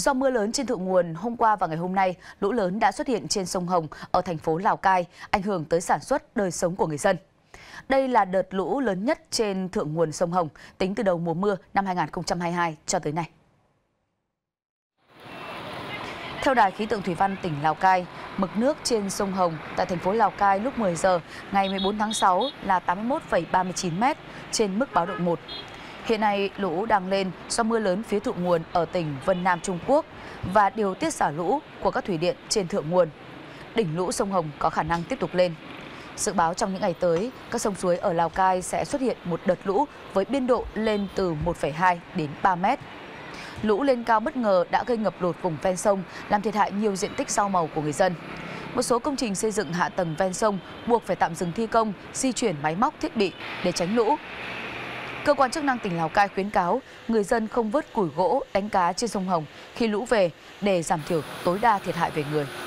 Do mưa lớn trên thượng nguồn hôm qua và ngày hôm nay, lũ lớn đã xuất hiện trên sông Hồng ở thành phố Lào Cai, ảnh hưởng tới sản xuất, đời sống của người dân. Đây là đợt lũ lớn nhất trên thượng nguồn sông Hồng tính từ đầu mùa mưa năm 2022 cho tới nay. Theo Đài Khí tượng Thủy văn tỉnh Lào Cai, mực nước trên sông Hồng tại thành phố Lào Cai lúc 10 giờ ngày 14 tháng 6 là 81,39 m, trên mức báo động 1. Hiện nay, lũ đang lên do mưa lớn phía thượng nguồn ở tỉnh Vân Nam Trung Quốc và điều tiết xả lũ của các thủy điện trên thượng nguồn. Đỉnh lũ sông Hồng có khả năng tiếp tục lên. Dự báo trong những ngày tới, các sông suối ở Lào Cai sẽ xuất hiện một đợt lũ với biên độ lên từ 1,2 đến 3 mét. Lũ lên cao bất ngờ đã gây ngập lụt vùng ven sông, làm thiệt hại nhiều diện tích rau màu của người dân. Một số công trình xây dựng hạ tầng ven sông buộc phải tạm dừng thi công, di chuyển máy móc thiết bị để tránh lũ. Cơ quan chức năng tỉnh Lào Cai khuyến cáo người dân không vớt củi gỗ, đánh cá trên sông Hồng khi lũ về để giảm thiểu tối đa thiệt hại về người.